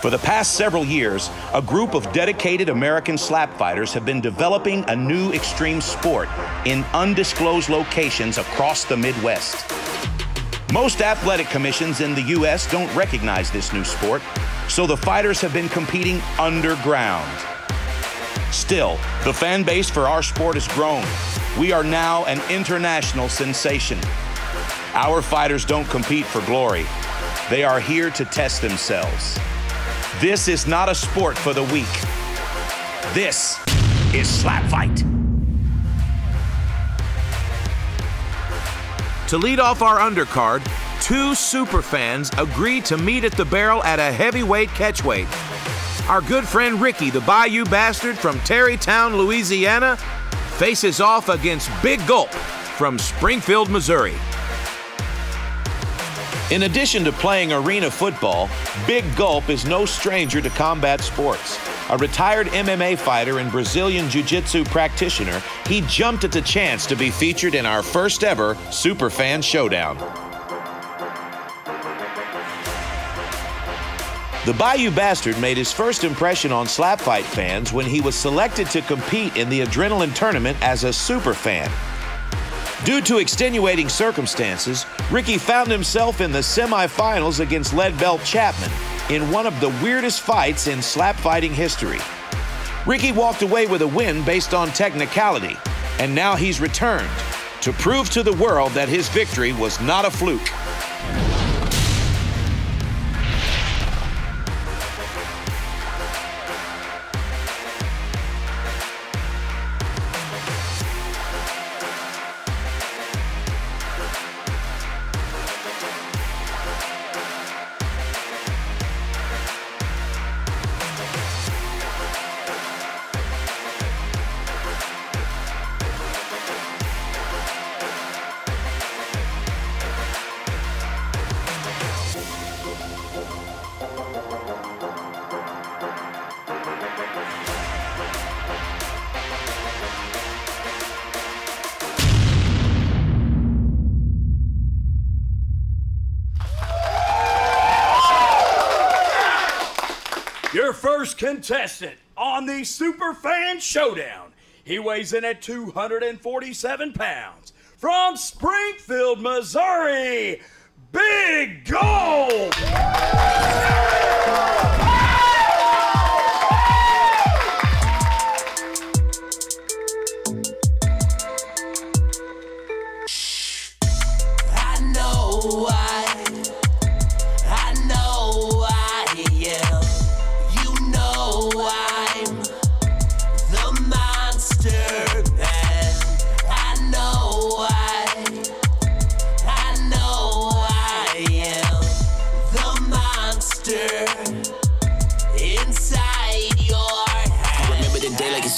For the past several years, a group of dedicated American slap fighters have been developing a new extreme sport in undisclosed locations across the Midwest. Most athletic commissions in the U.S. don't recognize this new sport, so the fighters have been competing underground. Still, the fan base for our sport has grown. We are now an international sensation. Our fighters don't compete for glory. They are here to test themselves. This is not a sport for the weak. This is Slap Fight. To lead off our undercard, two superfans agreed to meet at the barrel at a heavyweight catchweight. Our good friend Ricky the Bayou Bastard from Tarrytown, Louisiana, faces off against Big Gulp from Springfield, Missouri. In addition to playing arena football, Big Gulp is no stranger to combat sports. A retired MMA fighter and Brazilian Jiu-Jitsu practitioner, he jumped at the chance to be featured in our first ever Super Fan Showdown. The Bayou Bastard made his first impression on Slap Fight fans when he was selected to compete in the Adrenaline Tournament as a super fan. Due to extenuating circumstances, Ricky found himself in the semifinals against Lead Belt Chapman in one of the weirdest fights in slap fighting history. Ricky walked away with a win based on technicality, and now he's returned to prove to the world that his victory was not a fluke. Your first contestant on the Super Fan Showdown. He weighs in at 247 pounds. From Springfield, Missouri, Big Gulp!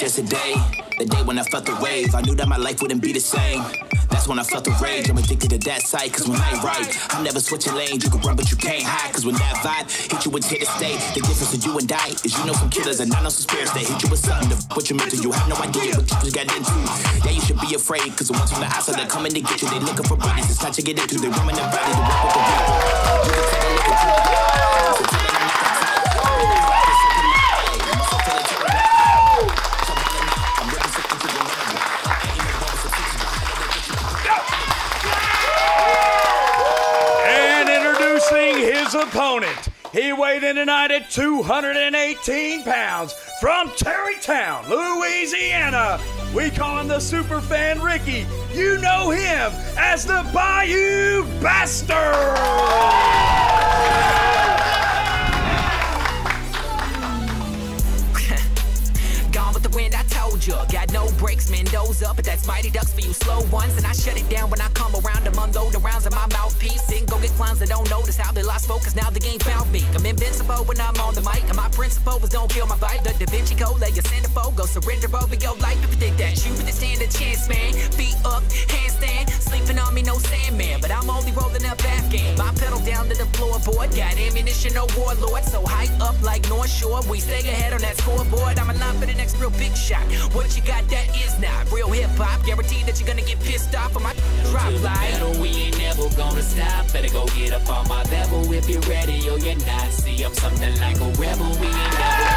Yesterday, the day when I felt the wave, I knew that my life wouldn't be the same. That's when I felt the rage. I'm addicted to that sight, cause when I write, I'm never switching lanes. You can run but you can't hide, cause when that vibe hit you, it's here to stay. The difference with you and I is you know some killers and I know some spirits that hit you with something to f*** what you meant to. You have no idea what you just got into. Yeah, you should be afraid, cause the ones from the outside, they're coming to get you. They looking for bodies, it's time to get into. They're roaming the body, they're roaming the people. You can take a look at you. Opponent. He weighed in tonight at 218 pounds from Tarrytown, Louisiana. We call him the Superfan Ricky. You know him as the Bayou Bastard. Gone with the wind, I told you. Got no brakes, Mendoza, but that's Mighty Ducks for you slow ones. And I shut it down when I come around. I'm unloading rounds in my mouthpiece. Then go get clowns that don't notice how they lost focus. Now the game found me. I'm invincible when I'm on the mic. And my principle was don't kill my vibe. The Da Vinci Code, let your centerfold go surrender over your life. If you think that you really stand a chance, man. Feet up, handstand. Sleeping on me, no Sandman. But I'm only rolling up Afghan. My pedal down to the floorboard. Got ammunition, no warlord. So high up like North Shore. We stay ahead on that scoreboard. I'm a line for the next real big shot. What you got that is not real hip-hop. Guaranteed that you're gonna get pissed off on my drop line. We ain't never gonna stop. Better go get get up on my level if you're ready or you're not. See, I'm something like a rebel. We ain't never.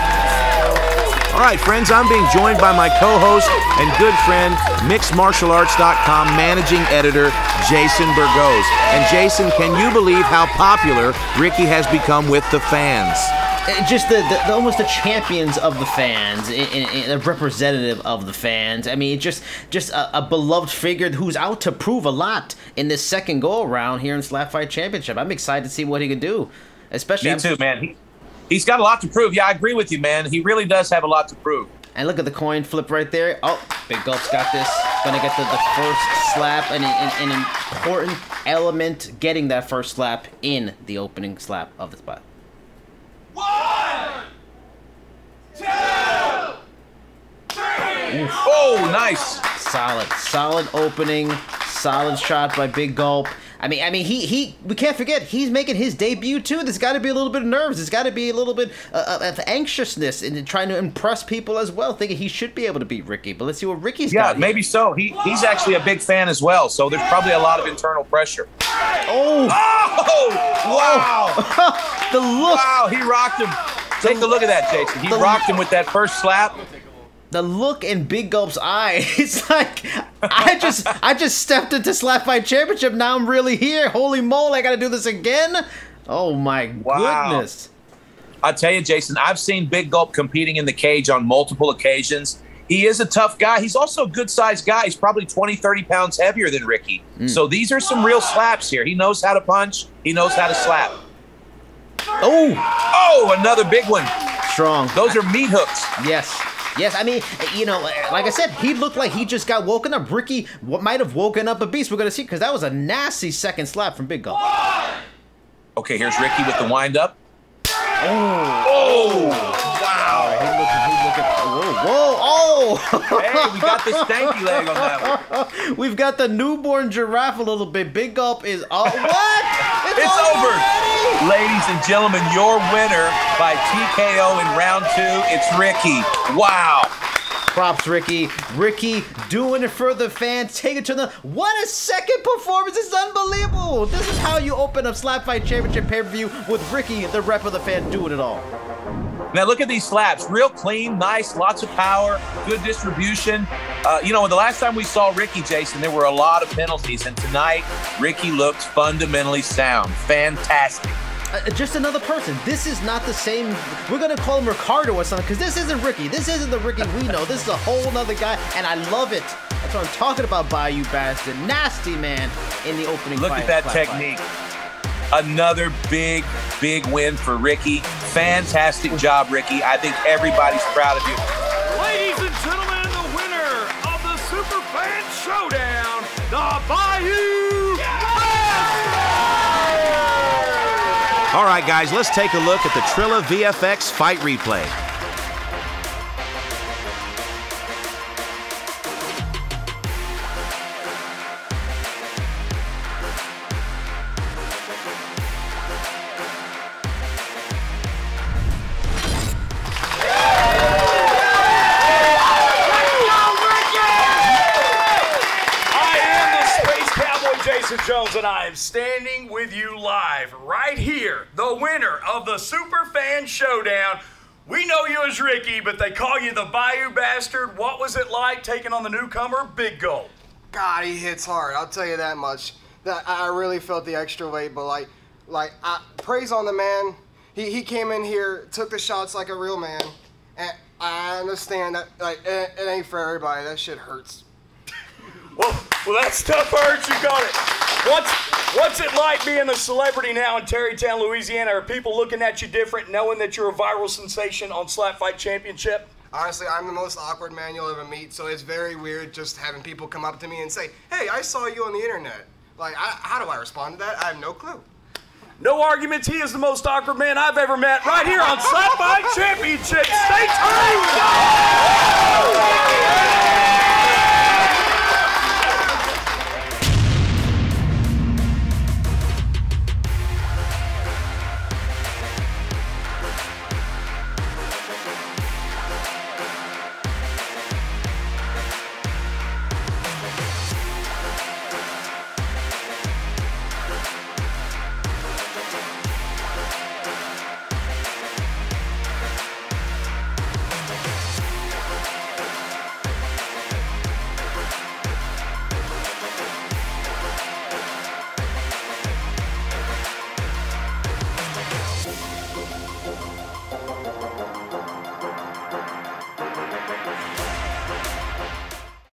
All right, friends, I'm being joined by my co-host and good friend, MixMartialArts.com managing editor, Jason Burgos. And Jason, can you believe how popular Ricky has become with the fans? Just the almost the champions of the fans, a representative of the fans. I mean, just a beloved figure who's out to prove a lot in this second go around here in Slap Fight Championship. I'm excited to see what he can do, especially. Me too, man. He's got a lot to prove. Yeah, I agree with you, man. He really does have a lot to prove. And look at the coin flip right there. Oh, Big Gulp's got this. Gonna get the first slap, and an important element, getting that first slap in the opening slap of the spot. 1, 2, 3. Oof. Oh, nice. Solid opening, solid shot by Big Gulp. I mean, we can't forget, he's making his debut too. There's got to be a little bit of nerves. There's got to be a little bit of anxiousness and trying to impress people as well, thinking he should be able to beat Ricky. But let's see what Ricky's got. Yeah, maybe so. He's actually a big fan as well, so there's probably a lot of internal pressure. Oh! Oh! Wow! The look. Wow, he rocked him. Take a look at that, Jason. He rocked him with that first slap. The look in Big Gulp's eye. It's like, I just stepped into Slap Fight Championship. Now I'm really here. Holy moly, I got to do this again. Oh, my goodness. I tell you, Jason, I've seen Big Gulp competing in the cage on multiple occasions. He is a tough guy. He's also a good-sized guy. He's probably 20, 30 pounds heavier than Ricky. Mm. So these are some real slaps here. He knows how to punch. He knows how to slap. Oh, another big one. Strong. Those are meat hooks. Yes. I mean, you know, like I said, he looked like he just got woken up. Ricky might have woken up a beast. We're going to see, because that was a nasty second slap from Big Gulp. Okay, here's Ricky with the wind-up. Oh, wow. He looking. Whoa. Hey, we got the stanky leg on that one. We've got the newborn giraffe a little bit. Big Gulp is all. What? It's over. Ladies and gentlemen, your winner by TKO in round 2, it's Ricky. Wow. Props, Ricky. Ricky doing it for the fans. Take it to the. What a second performance. It's unbelievable. This is how you open up Slap Fight Championship pay-per-view with Ricky, the rep of the fan, doing it all. Now, look at these slaps. Real clean, nice, lots of power, good distribution. You know, the last time we saw Ricky, Jason, there were a lot of penalties. And tonight, Ricky looks fundamentally sound. Fantastic. Just another person. This is not the same. We're going to call him Ricardo or something, because this isn't Ricky. This isn't the Ricky we know. This is a whole nother guy, and I love it. That's what I'm talking about, Bayou Bastard. Nasty man in the opening fight. Look at that technique. Another big win for Ricky. Fantastic job, Ricky. I think everybody's proud of you. Ladies and gentlemen, the winner of the Super Fan Showdown, the Bayou Bastard! All right, guys, let's take a look at the Trilla VFX fight replay. And I am standing with you live right here, the winner of the Super Fan Showdown. We know you as Ricky, but they call you the Bayou Bastard. What was it like taking on the newcomer, Big Gulp? God, he hits hard. I'll tell you that much. I really felt the extra weight, but like, praise on the man. He came in here, took the shots like a real man, and I understand that like it ain't for everybody. That shit hurts. Well, that stuff hurts. You got it. What's it like being a celebrity now in Tarrytown, Louisiana? Are people looking at you different, knowing that you're a viral sensation on Slap Fight Championship? Honestly, I'm the most awkward man you'll ever meet, so it's very weird just having people come up to me and say, hey, I saw you on the internet. Like, how do I respond to that? I have no clue. No arguments. He is the most awkward man I've ever met right here on Slap Fight Championship. Stay tuned!